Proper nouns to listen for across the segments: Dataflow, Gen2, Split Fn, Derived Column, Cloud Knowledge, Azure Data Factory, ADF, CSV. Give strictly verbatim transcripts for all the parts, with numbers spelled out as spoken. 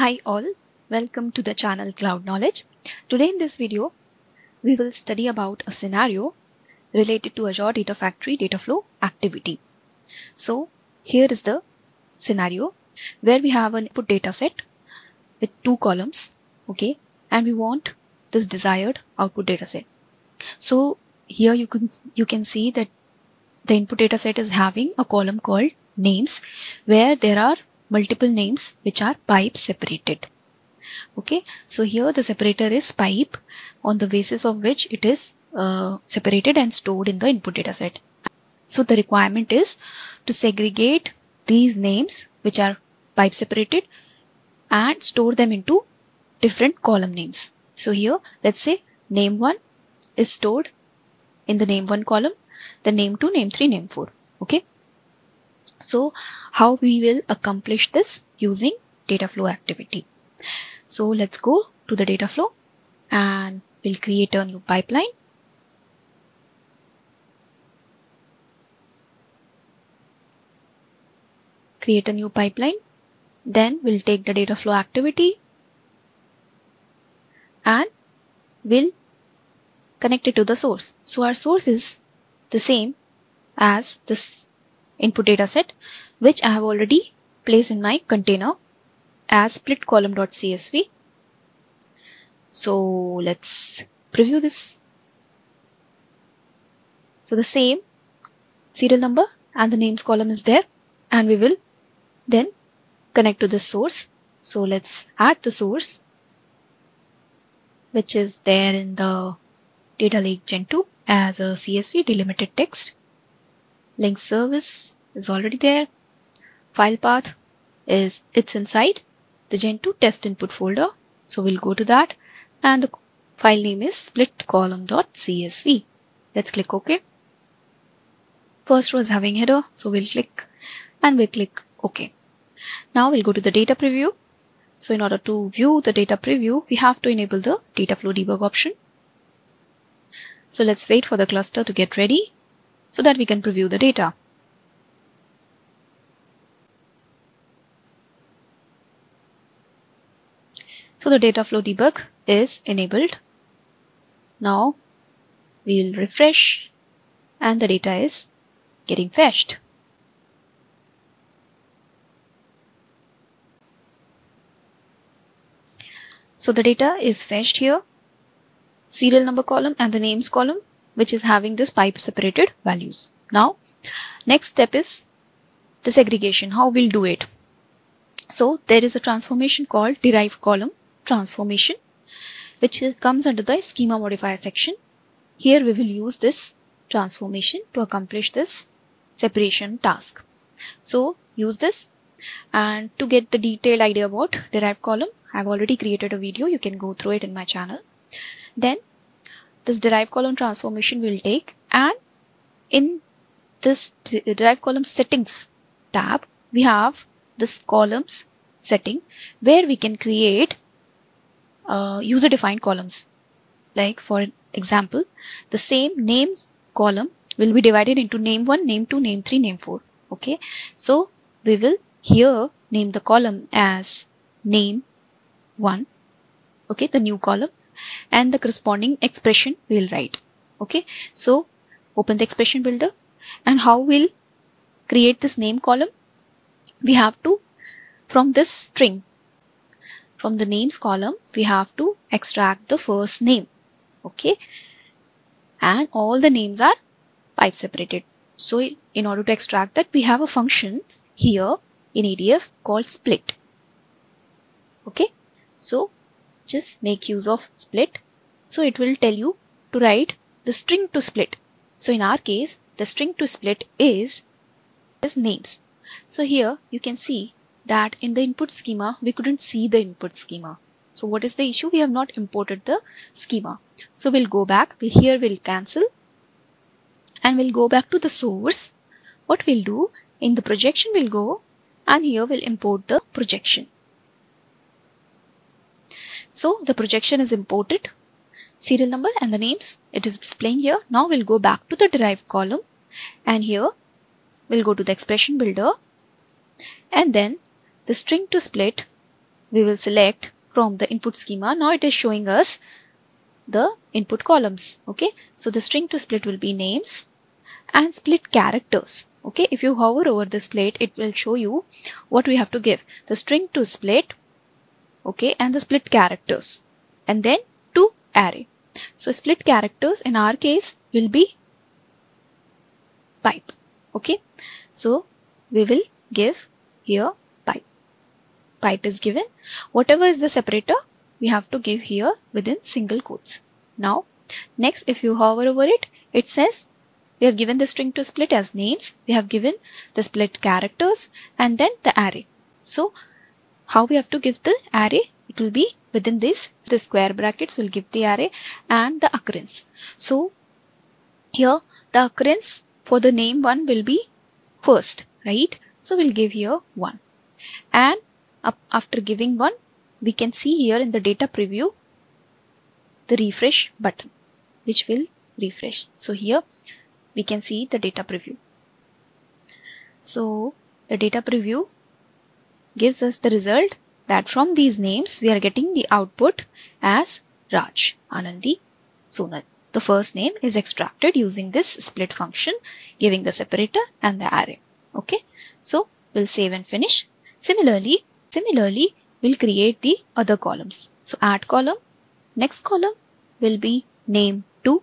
Hi all, welcome to the channel Cloud Knowledge. Today in this video, we will study about a scenario related to Azure Data Factory data flow activity. So here is the scenario where we have an input data set with two columns, okay, and we want this desired output data set. So here you can, you can see that the input data set is having a column called names where there are multiple names which are pipe separated. Okay, so here the separator is pipe, on the basis of which it is uh, separated and stored in the input data set. So the requirement is to segregate these names which are pipe separated and store them into different column names. So here let's say name one is stored in the name one column, the name two, name three, name four. Okay. So how we will accomplish this using data flow activity. So let's go to the data flow and we'll create a new pipeline. Create a new pipeline. Then we'll take the data flow activity and we'll connect it to the source. So our source is the same as this input data set, which I have already placed in my container as split column.csv. So let's preview this. So the same serial number and the names column is there, and we will then connect to the source. So let's add the source, which is there in the data lake gen two as a C S V delimited text. Link service is already there. File path is it's inside the gen two test input folder. So we'll go to that and the file name is split column.csv. Let's click OK. First row is having header. So we'll click and we'll click OK. Now we'll go to the data preview. So in order to view the data preview, we have to enable the data flow debug option. So let's wait for the cluster to get ready so that we can preview the data. So the data flow debug is enabled. Now we'll refresh and the data is getting fetched. So the data is fetched here, serial number column and the names column, which is having this pipe separated values. Now, next step is the segregation, how we'll do it. So there is a transformation called derived column transformation, which comes under the schema modifier section. Here we will use this transformation to accomplish this separation task. So use this, and to get the detailed idea about derived column, I've already created a video. You can go through it in my channel. Then this derived column transformation will take, and in this derived column settings tab, we have this columns setting where we can create uh, user defined columns. Like for example, the same names column will be divided into name one, name two, name three, name four. Okay. So we will here name the column as name one. Okay. The new column. And the corresponding expression we'll write. Okay, so open the expression builder, and how we'll create this name column, we have to, from this string, from the names column, we have to extract the first name. Okay, and all the names are pipe separated. So in order to extract that, we have a function here in A D F called split. Okay, so just make use of split. So it will tell you to write the string to split. So in our case, the string to split is, is names. So here you can see that in the input schema, we couldn't see the input schema. So what is the issue? We have not imported the schema. So we'll go back. We, here we'll cancel and we'll go back to the source. What we'll do in the projection, we'll go and here we'll import the projection. So the projection is imported, serial number and the names, it is displaying here. Now we'll go back to the derived column and here we'll go to the expression builder, and then the string to split we will select from the input schema. Now it is showing us the input columns. Okay, so the string to split will be names and split characters. Okay, if you hover over this plate, it will show you what we have to give. The string to split, okay, and the split characters, and then to array. So split characters in our case will be pipe. Okay, so we will give here pipe. Pipe is given. Whatever is the separator, we have to give here within single quotes. Now, next, if you hover over it, it says we have given the string to split as names, we have given the split characters, and then the array. So how we have to give the array? It will be within this, the square brackets will give the array and the occurrence. So here the occurrence for the name one will be first, right? So we'll give here one, and up after giving one, we can see here in the data preview the refresh button, which will refresh. So here we can see the data preview. So the data preview gives us the result that from these names we are getting the output as Raj, Anandi, Sonal. The first name is extracted using this split function, giving the separator and the array. Okay, so we'll save and finish. Similarly, similarly we'll create the other columns. So add column, next column will be name two,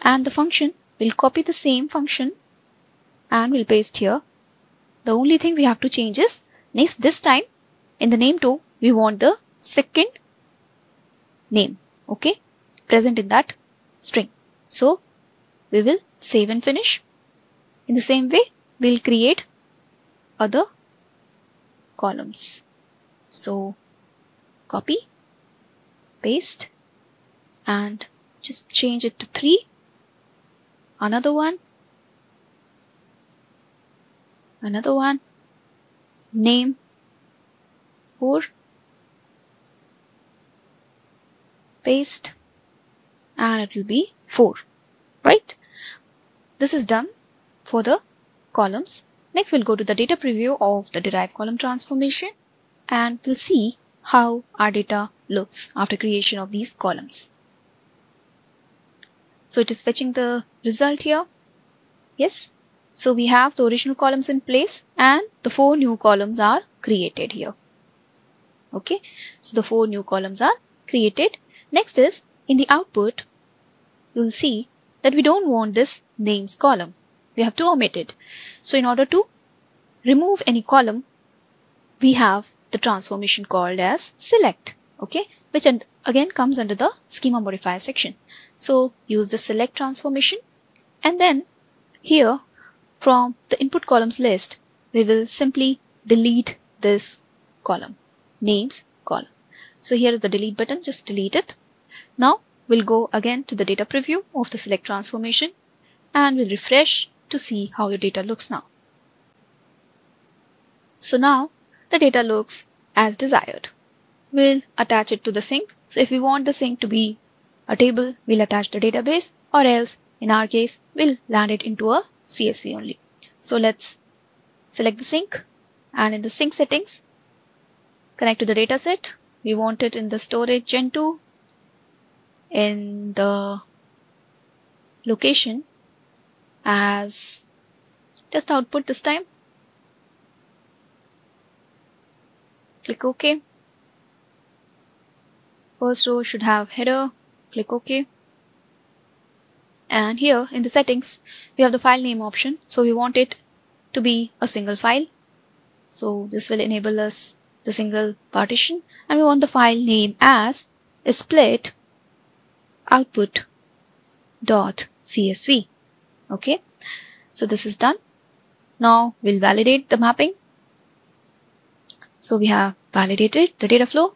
and the function will copy the same function and we'll paste here. The only thing we have to change is next, this time in the name two we want the second name, okay, present in that string. So we will save and finish. In the same way, we'll create other columns. So copy, paste, and just change it to three. Another one, another one, name four, paste, and it will be four, right? This is done for the columns. Next, we'll go to the data preview of the derived column transformation, and we'll see how our data looks after creation of these columns. So it is fetching the result here. Yes. So we have the original columns in place and the four new columns are created here. Okay. So the four new columns are created. Next is in the output, you'll see that we don't want this names column. We have to omit it. So in order to remove any column, we have the transformation called as select. Okay. Which again comes under the schema modifier section. So use the select transformation, and then here from the input columns list, we will simply delete this column, names column. So here the delete button, just delete it. Now we'll go again to the data preview of the select transformation and we'll refresh to see how your data looks now. So now the data looks as desired. We'll attach it to the sync. So if we want the sync to be a table, we'll attach the database, or else in our case, we'll land it into a C S V only. So let's select the sync, and in the sync settings, connect to the dataset. We want it in the storage gen two, in the location as test output this time. Click OK. First row should have header. Click OK. And here in the settings, we have the file name option. So we want it to be a single file. So this will enable us the single partition, and we want the file name as a split output dot C S V. Okay. So this is done. Now we'll validate the mapping. So we have validated the data flow.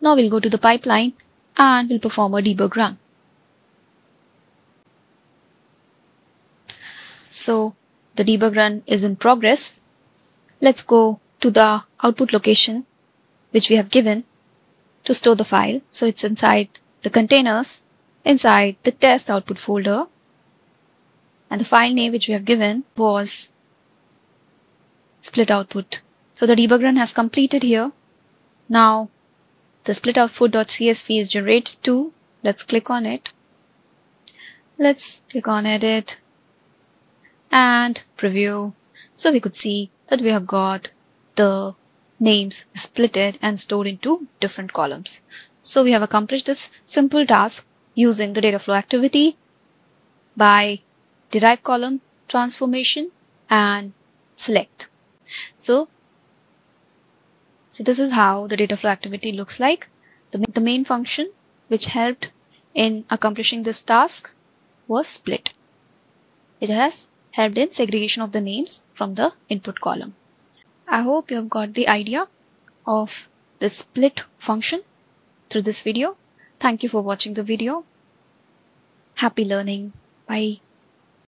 Now we'll go to the pipeline and we'll perform a debug run. So the debug run is in progress. Let's go to the output location, which we have given to store the file. So it's inside the containers, inside the test output folder. And the file name which we have given was split output. So the debug run has completed here. Now the split output.csv is generated too. Let's click on it. Let's click on edit and preview. So we could see that we have got the names splitted and stored into different columns. So we have accomplished this simple task using the data flow activity by derived column transformation and select. So, so this is how the data flow activity looks like. The, the main function which helped in accomplishing this task was split. It has helped in segregation of the names from the input column. I hope you have got the idea of the split function through this video. Thank you for watching the video. Happy learning. Bye.